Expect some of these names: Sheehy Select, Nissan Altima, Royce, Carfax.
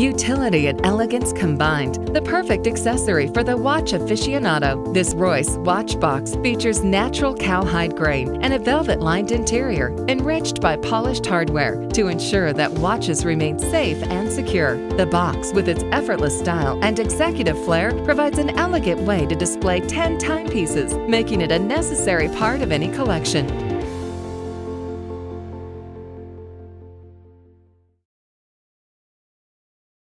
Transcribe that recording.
Utility and elegance combined, the perfect accessory for the watch aficionado. This Royce watch box features natural cowhide grain and a velvet-lined interior, enriched by polished hardware to ensure that watches remain safe and secure. The box, with its effortless style and executive flair, provides an elegant way to display 10 timepieces, making it a necessary part of any collection.